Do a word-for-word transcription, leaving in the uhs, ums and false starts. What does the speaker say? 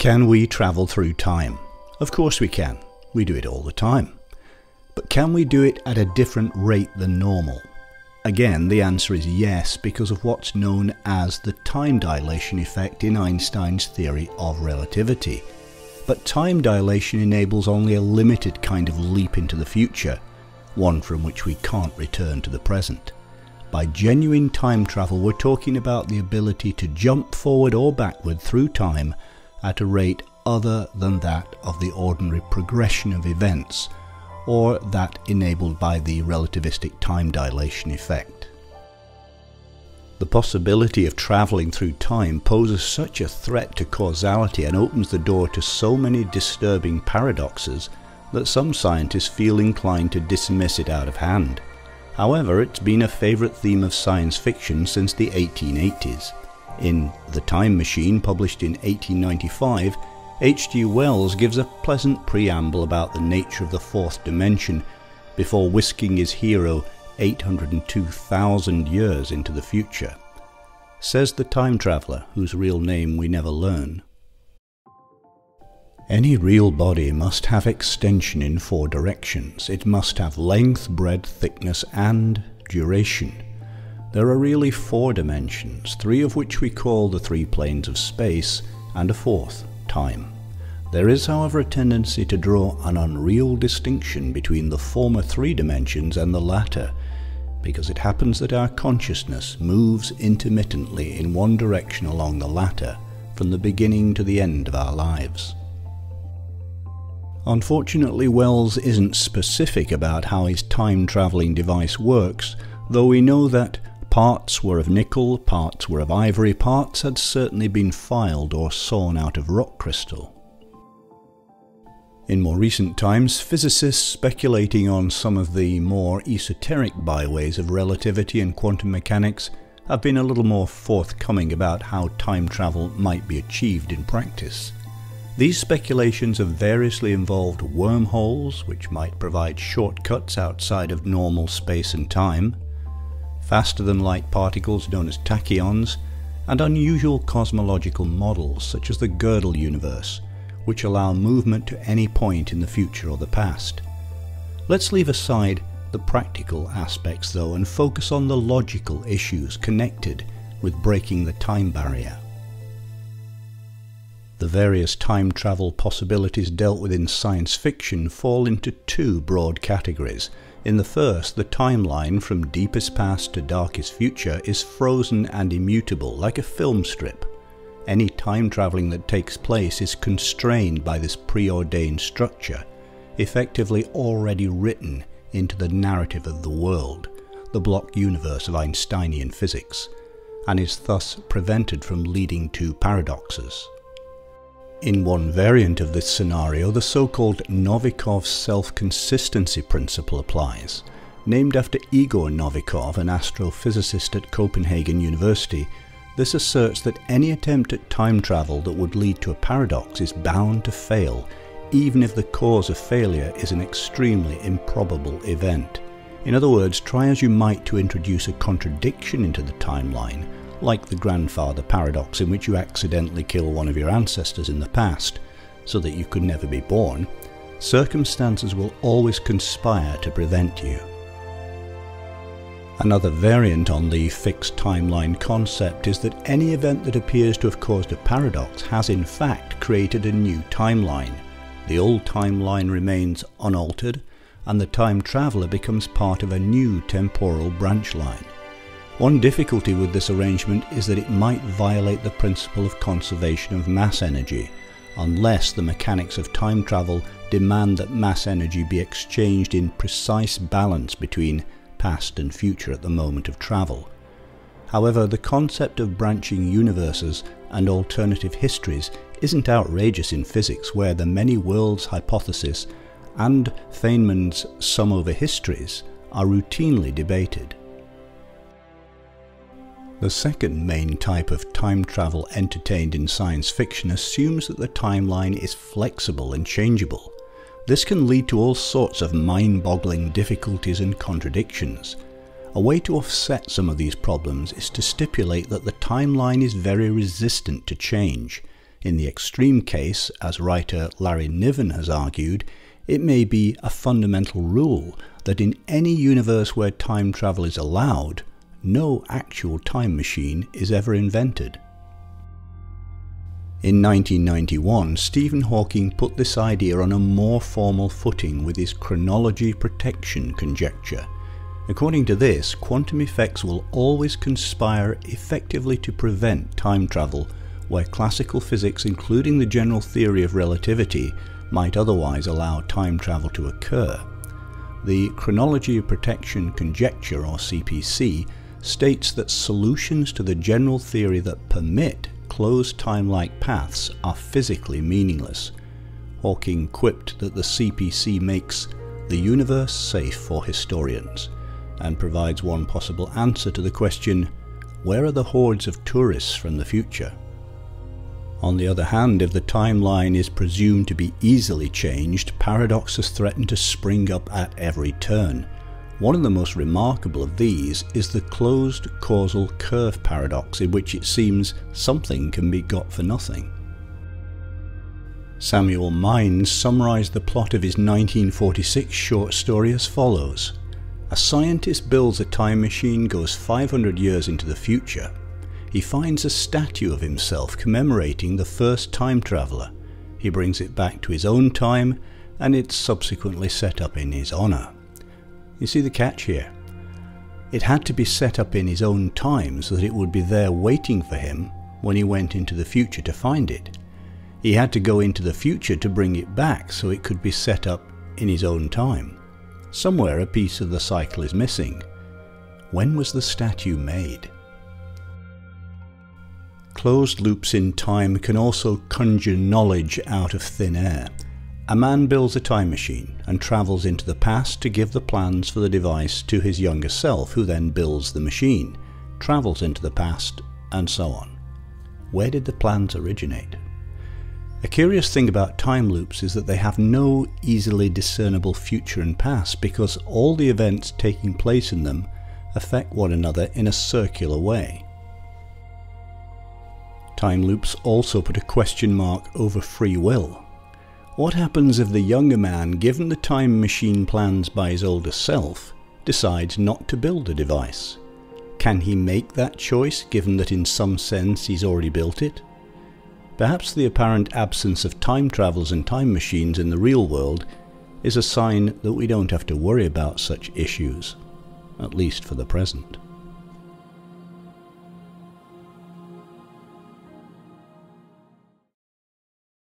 Can we travel through time? Of course we can. We do it all the time. But can we do it at a different rate than normal? Again, the answer is yes, because of what's known as the time dilation effect in Einstein's theory of relativity. But time dilation enables only a limited kind of leap into the future, one from which we can't return to the present. By genuine time travel, we're talking about the ability to jump forward or backward through time at a rate other than that of the ordinary progression of events, or that enabled by the relativistic time dilation effect. The possibility of travelling through time poses such a threat to causality and opens the door to so many disturbing paradoxes that some scientists feel inclined to dismiss it out of hand. However, it's been a favourite theme of science fiction since the eighteen eighties. In The Time Machine, published in eighteen ninety-five, H G Wells gives a pleasant preamble about the nature of the fourth dimension before whisking his hero eight hundred two thousand years into the future. Says the time traveller, whose real name we never learn, "Any real body must have extension in four directions. It must have length, breadth, thickness and duration. There are really four dimensions, three of which we call the three planes of space, and a fourth, time. There is, however, a tendency to draw an unreal distinction between the former three dimensions and the latter, because it happens that our consciousness moves intermittently in one direction along the latter, from the beginning to the end of our lives." Unfortunately, Wells isn't specific about how his time-travelling device works, though we know that parts were of nickel, parts were of ivory, parts had certainly been filed or sawn out of rock crystal. In more recent times, physicists speculating on some of the more esoteric byways of relativity and quantum mechanics have been a little more forthcoming about how time travel might be achieved in practice. These speculations have variously involved wormholes, which might provide shortcuts outside of normal space and time, faster-than-light particles known as tachyons, and unusual cosmological models such as the Gödel universe, which allow movement to any point in the future or the past. Let's leave aside the practical aspects, though, and focus on the logical issues connected with breaking the time barrier. The various time travel possibilities dealt with in science fiction fall into two broad categories. In the first, the timeline from deepest past to darkest future is frozen and immutable, like a film strip. Any time travelling that takes place is constrained by this preordained structure, effectively already written into the narrative of the world, the block universe of Einsteinian physics, and is thus prevented from leading to paradoxes. In one variant of this scenario, the so-called Novikov self-consistency principle applies. Named after Igor Novikov, an astrophysicist at Copenhagen University, this asserts that any attempt at time travel that would lead to a paradox is bound to fail, even if the cause of failure is an extremely improbable event. In other words, try as you might to introduce a contradiction into the timeline, like the grandfather paradox, in which you accidentally kill one of your ancestors in the past so that you could never be born, circumstances will always conspire to prevent you. Another variant on the fixed timeline concept is that any event that appears to have caused a paradox has in fact created a new timeline. The old timeline remains unaltered, and the time traveller becomes part of a new temporal branch line. One difficulty with this arrangement is that it might violate the principle of conservation of mass energy, unless the mechanics of time travel demand that mass energy be exchanged in precise balance between past and future at the moment of travel. However, the concept of branching universes and alternative histories isn't outrageous in physics, where the many worlds hypothesis and Feynman's sum over histories are routinely debated. The second main type of time travel entertained in science fiction assumes that the timeline is flexible and changeable. This can lead to all sorts of mind-boggling difficulties and contradictions. A way to offset some of these problems is to stipulate that the timeline is very resistant to change. In the extreme case, as writer Larry Niven has argued, it may be a fundamental rule that in any universe where time travel is allowed, no actual time machine is ever invented. In nineteen ninety-one, Stephen Hawking put this idea on a more formal footing with his chronology protection conjecture. According to this, quantum effects will always conspire effectively to prevent time travel where classical physics, including the general theory of relativity, might otherwise allow time travel to occur. The chronology of protection conjecture, or C P C, states that solutions to the general theory that permit closed time-like paths are physically meaningless. Hawking quipped that the C P C makes the universe safe for historians, and provides one possible answer to the question, where are the hordes of tourists from the future? On the other hand, if the timeline is presumed to be easily changed, paradoxes threaten to spring up at every turn. One of the most remarkable of these is the closed causal curve paradox, in which it seems something can be got for nothing. Samuel Mines summarized the plot of his nineteen forty-six short story as follows. A scientist builds a time machine, goes five hundred years into the future. He finds a statue of himself commemorating the first time traveler. He brings it back to his own time, and it's subsequently set up in his honor. You see the catch here? It had to be set up in his own time so that it would be there waiting for him when he went into the future to find it. He had to go into the future to bring it back so it could be set up in his own time. Somewhere a piece of the cycle is missing. When was the statue made? Closed loops in time can also conjure knowledge out of thin air. A man builds a time machine and travels into the past to give the plans for the device to his younger self, who then builds the machine, travels into the past, and so on. Where did the plans originate? A curious thing about time loops is that they have no easily discernible future and past, because all the events taking place in them affect one another in a circular way. Time loops also put a question mark over free will. What happens if the younger man, given the time machine plans by his older self, decides not to build a device? Can he make that choice, given that in some sense he's already built it? Perhaps the apparent absence of time travels and time machines in the real world is a sign that we don't have to worry about such issues, at least for the present.